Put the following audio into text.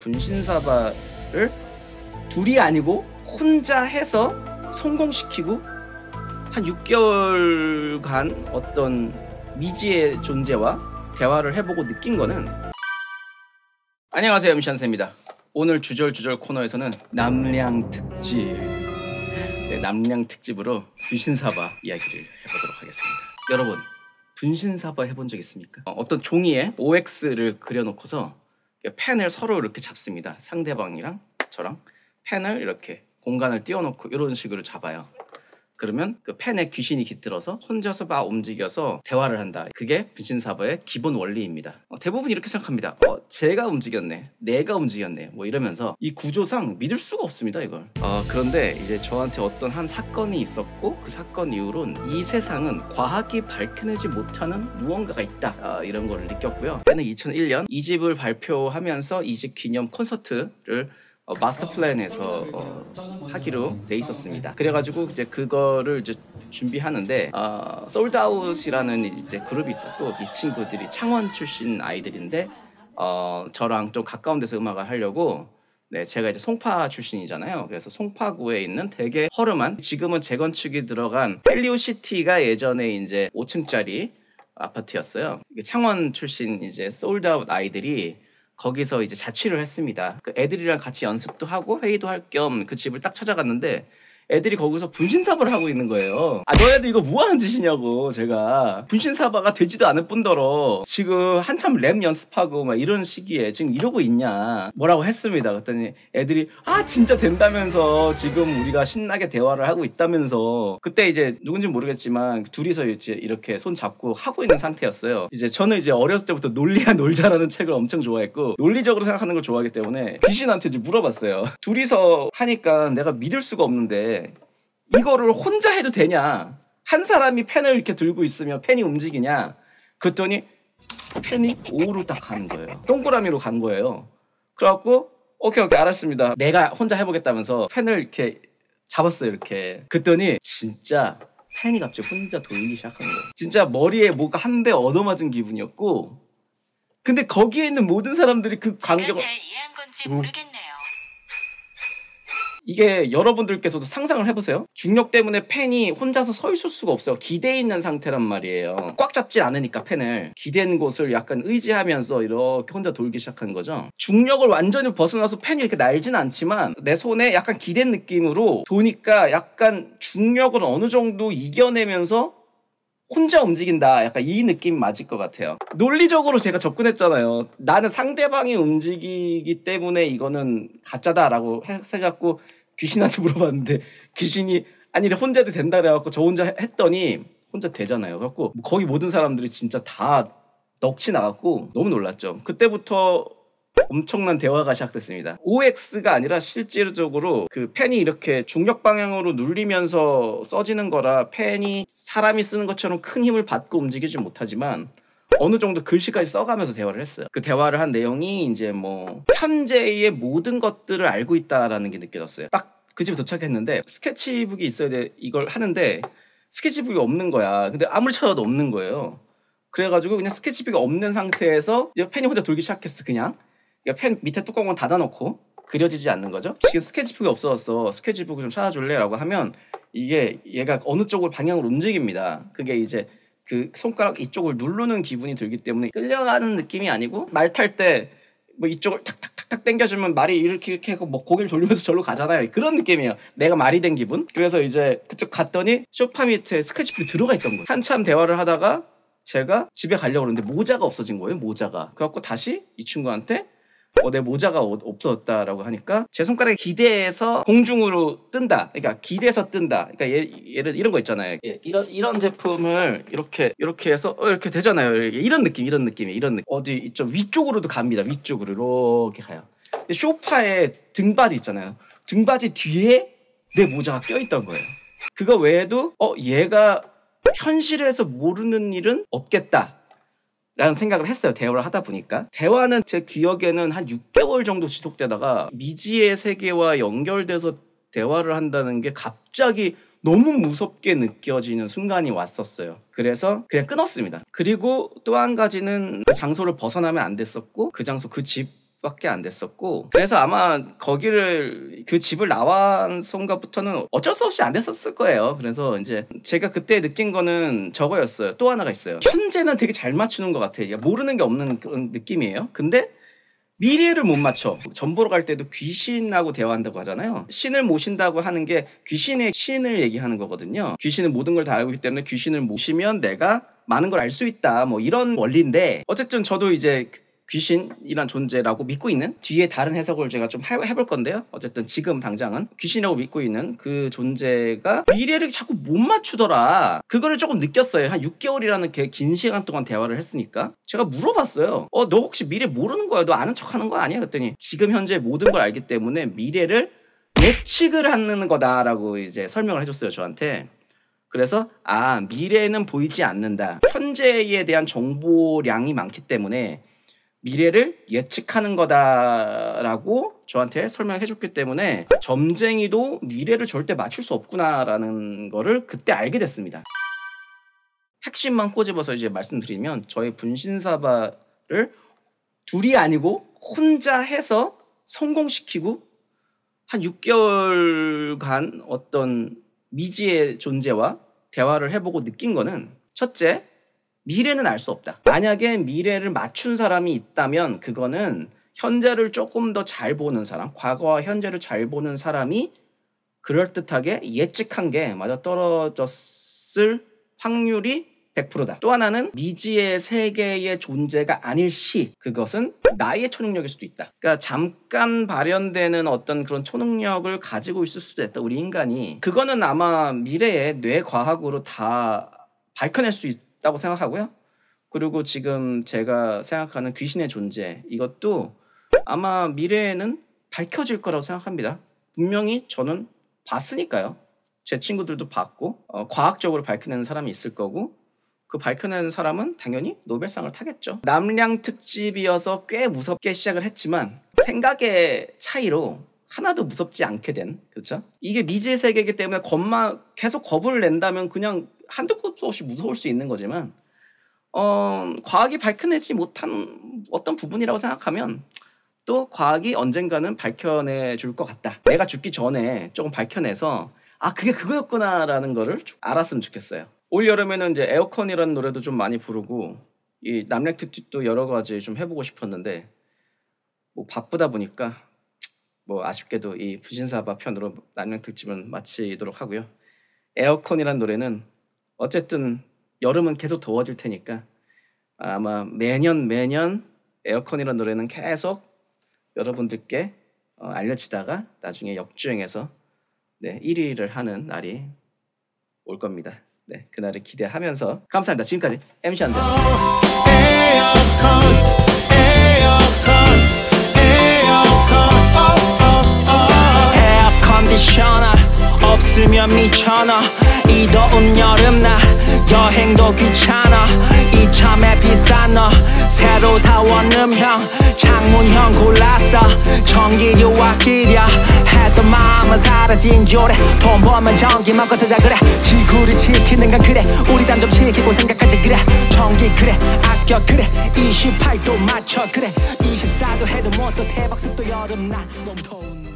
분신사바를 둘이 아니고 혼자 해서 성공시키고 한 6개월간 어떤 미지의 존재와 대화를 해보고 느낀 거는, 안녕하세요, MC한세입니다. 오늘 주절주절 코너에서는 남량특집, 남량특집으로 분신사바 이야기를 해보도록 하겠습니다. 여러분, 분신사바 해본 적 있습니까? 어떤 종이에 OX를 그려놓고서 펜을 서로 이렇게 잡습니다. 상대방이랑 저랑 펜을 이렇게 공간을 띄워놓고 이런 식으로 잡아요. 그러면 그 펜에 귀신이 깃들어서 혼자서 막 움직여서 대화를 한다. 그게 분신사바의 기본 원리입니다. 대부분 이렇게 생각합니다. 제가 움직였네, 내가 움직였네, 뭐 이러면서 이 구조상 믿을 수가 없습니다, 이걸. 그런데 이제 저한테 어떤 한 사건이 있었고, 그 사건 이후론 이 세상은 과학이 밝혀내지 못하는 무언가가 있다, 이런 걸 느꼈고요. 때는 2001년 이 집을 발표하면서 이 집 기념 콘서트를 마스터 플랜에서 하기로 돼 있었습니다. 그래가지고 이제 그거를 이제 준비하는데 솔드아웃이라는 이제 그룹이 있었고, 이 친구들이 창원 출신 아이들인데 저랑 좀 가까운 데서 음악을 하려고, 네, 제가 이제 송파 출신이잖아요. 그래서 송파구에 있는 되게 허름한, 지금은 재건축이 들어간 헬리오시티가 예전에 이제 5층짜리 아파트였어요. 창원 출신 이제 솔드아웃 아이들이 거기서 이제 자취를 했습니다. 그 애들이랑 같이 연습도 하고 회의도 할 겸 그 집을 딱 찾아갔는데, 애들이 거기서 분신사바를 하고 있는 거예요. 너네들 이거 뭐 하는 짓이냐고. 제가 분신사바가 되지도 않을 뿐더러 지금 한참 랩 연습하고 막 이런 시기에 지금 이러고 있냐, 뭐라고 했습니다. 그랬더니 애들이 진짜 된다면서 지금 우리가 신나게 대화를 하고 있다면서. 그때 이제 누군지 모르겠지만 둘이서 이제 이렇게 손 잡고 하고 있는 상태였어요. 이제 저는 이제 어렸을 때부터 논리와 놀자라는 책을 엄청 좋아했고, 논리적으로 생각하는 걸 좋아하기 때문에 귀신한테 이제 물어봤어요. 둘이서 하니까 내가 믿을 수가 없는데 이거를 혼자 해도 되냐, 한 사람이 펜을 이렇게 들고 있으면 펜이 움직이냐. 그랬더니 펜이 O로 딱 가는 거예요. 동그라미로 간 거예요. 그래갖고 오케이 알았습니다, 내가 혼자 해보겠다면서 펜을 이렇게 잡았어요, 이렇게. 그랬더니 진짜 펜이 갑자기 혼자 돌리기 시작한 거예요. 진짜 머리에 뭐가 한 대 얻어맞은 기분이었고, 근데 거기에 있는 모든 사람들이 그 관계가 제가 잘 이해한 건지 모르겠네요. 이게 여러분들께서도 상상을 해보세요. 중력 때문에 펜이 혼자서 서 있을 수가 없어요. 기대 있는 상태란 말이에요. 꽉 잡지 않으니까 펜을 기댄 곳을 약간 의지하면서 이렇게 혼자 돌기 시작한 거죠. 중력을 완전히 벗어나서 펜이 이렇게 날진 않지만 내 손에 약간 기댄 느낌으로 도니까 약간 중력을 어느 정도 이겨내면서 혼자 움직인다, 약간 이 느낌 맞을 것 같아요. 논리적으로 제가 접근했잖아요. 나는 상대방이 움직이기 때문에 이거는 가짜다 라고 해갖고 귀신한테 물어봤는데, 귀신이 아니 혼자도 된다 그래갖고 저 혼자 했더니 혼자 되잖아요. 그래갖고 거기 모든 사람들이 진짜 다 넋이 나갔고 너무 놀랐죠. 그때부터 엄청난 대화가 시작됐습니다. OX가 아니라 실질적으로 그 펜이 이렇게 중력 방향으로 눌리면서 써지는 거라 펜이 사람이 쓰는 것처럼 큰 힘을 받고 움직이지 못하지만 어느 정도 글씨까지 써가면서 대화를 했어요. 그 대화를 한 내용이 이제 뭐 현재의 모든 것들을 알고 있다라는 게 느껴졌어요. 딱 그 집에 도착했는데 스케치북이 있어야 돼. 이걸 하는데 스케치북이 없는 거야. 근데 아무리 찾아도 없는 거예요. 그래가지고 그냥 스케치북이 없는 상태에서 이제 펜이 혼자 돌기 시작했어, 그냥. 펜 밑에 뚜껑은 닫아놓고 그려지지 않는 거죠. 지금 스케치북이 없어졌어, 스케치북을 좀 찾아줄래? 라고 하면 이게 얘가 어느 쪽을 방향으로 움직입니다. 그게 이제 그 손가락 이쪽을 누르는 기분이 들기 때문에 끌려가는 느낌이 아니고, 말 탈 때 뭐 이쪽을 탁탁탁탁 당겨주면 말이 이렇게 하고 뭐 고개를 돌리면서 절로 가잖아요. 그런 느낌이에요. 내가 말이 된 기분. 그래서 이제 그쪽 갔더니 소파 밑에 스케치북이 들어가 있던 거예요. 한참 대화를 하다가 제가 집에 가려고 그러는데 모자가 없어진 거예요, 모자가. 그래갖고 다시 이 친구한테 내 모자가 없어졌다라고 하니까, 제 손가락에 기대해서 공중으로 뜬다. 그러니까 기대서 뜬다. 그러니까 얘를 이런 거 있잖아요. 이런 제품을 이렇게 해서 이렇게 되잖아요. 이런 느낌이에요. 어디 좀 위쪽으로도 갑니다. 위쪽으로 이렇게 가요. 쇼파에 등받이 있잖아요. 등받이 뒤에 내 모자가 껴있던 거예요. 그거 외에도 얘가 현실에서 모르는 일은 없겠다 라는 생각을 했어요, 대화를 하다 보니까. 대화는 제 기억에는 한 6개월 정도 지속되다가 미지의 세계와 연결돼서 대화를 한다는 게 갑자기 너무 무섭게 느껴지는 순간이 왔었어요. 그래서 그냥 끊었습니다. 그리고 또 한 가지는 장소를 벗어나면 안 됐었고, 그 장소, 그 집 밖에 안 됐었고, 그래서 아마 거기를 그 집을 나와선가부터는 어쩔 수 없이 안 됐었을 거예요. 그래서 이제 제가 그때 느낀 거는 저거였어요. 또 하나가 있어요. 현재는 되게 잘 맞추는 것 같아. 모르는 게 없는 그런 느낌이에요. 근데 미래를 못 맞춰. 전보러 갈 때도 귀신하고 대화한다고 하잖아요. 신을 모신다고 하는 게 귀신의 신을 얘기하는 거거든요. 귀신은 모든 걸 다 알고 있기 때문에 귀신을 모시면 내가 많은 걸 알 수 있다, 뭐 이런 원리인데, 어쨌든 저도 이제 귀신이란 존재라고 믿고 있는, 뒤에 다른 해석을 제가 좀 해볼 건데요, 어쨌든 지금 당장은 귀신이라고 믿고 있는 그 존재가 미래를 자꾸 못 맞추더라. 그거를 조금 느꼈어요. 한 6개월이라는 게 긴 시간 동안 대화를 했으니까 제가 물어봤어요. 너 혹시 미래 모르는 거야? 너 아는 척하는 거 아니야? 그랬더니 지금 현재 모든 걸 알기 때문에 미래를 예측을 하는 거다라고 이제 설명을 해줬어요, 저한테. 그래서 아, 미래는 보이지 않는다. 현재에 대한 정보량이 많기 때문에 미래를 예측하는 거다라고 저한테 설명해줬기 때문에 점쟁이도 미래를 절대 맞출 수 없구나라는 거를 그때 알게 됐습니다. 핵심만 꼬집어서 이제 말씀드리면, 저의 분신사바를 둘이 아니고 혼자 해서 성공시키고, 한 6개월간 어떤 미지의 존재와 대화를 해보고 느낀 거는, 첫째, 미래는 알 수 없다. 만약에 미래를 맞춘 사람이 있다면 그거는 현재를 조금 더 잘 보는 사람, 과거와 현재를 잘 보는 사람이 그럴듯하게 예측한 게 맞아떨어졌을 확률이 100%다. 또 하나는 미지의 세계의 존재가 아닐 시 그것은 나의 초능력일 수도 있다. 그러니까 잠깐 발현되는 어떤 그런 초능력을 가지고 있을 수도 있다, 우리 인간이. 그거는 아마 미래의 뇌과학으로 다 밝혀낼 수 있다 라고 생각하고요. 그리고 지금 제가 생각하는 귀신의 존재, 이것도 아마 미래에는 밝혀질 거라고 생각합니다. 분명히 저는 봤으니까요. 제 친구들도 봤고, 과학적으로 밝혀내는 사람이 있을 거고, 그 밝혀내는 사람은 당연히 노벨상을 타겠죠. 남량 특집이어서 꽤 무섭게 시작을 했지만 생각의 차이로 하나도 무섭지 않게 된, 그렇죠? 이게 미지의 세계이기 때문에 계속 겁을 낸다면 그냥 한두 끗도 없이 무서울 수 있는 거지만, 과학이 밝혀내지 못한 어떤 부분이라고 생각하면 또 과학이 언젠가는 밝혀내 줄 것 같다. 내가 죽기 전에 조금 밝혀내서 아, 그게 그거였구나라는 거를 알았으면 좋겠어요. 올 여름에는 이제 에어컨이라는 노래도 좀 많이 부르고, 이 남량 특집도 여러 가지 좀 해보고 싶었는데 뭐 바쁘다 보니까 뭐 아쉽게도 이 분신사바 편으로 남량 특집은 마치도록 하고요. 에어컨이란 노래는 어쨌든 여름은 계속 더워질 테니까 아마 매년 에어컨이란 노래는 계속 여러분들께 알려지다가 나중에 역주행해서 1위를 하는 날이 올 겁니다. 그날을 기대하면서 감사합니다. 지금까지 MC 안재였습니다. 없으면 미쳐나 이 더운 여름나 여행도 귀찮아. 이참에 비싼 너 새로 사온 음향 창문형 골랐어. 전기료 아끼려 했던 마음은 사라진 요래. 돈 벌면 전기만 꺼서 자 그래. 지구를 지키는 건 그래. 우리 담 좀 지키고 생각하지 그래. 전기 그래 아껴 그래. 28도 맞춰 그래. 24도 해도 뭐 또 대박습도 여름나 너무 더운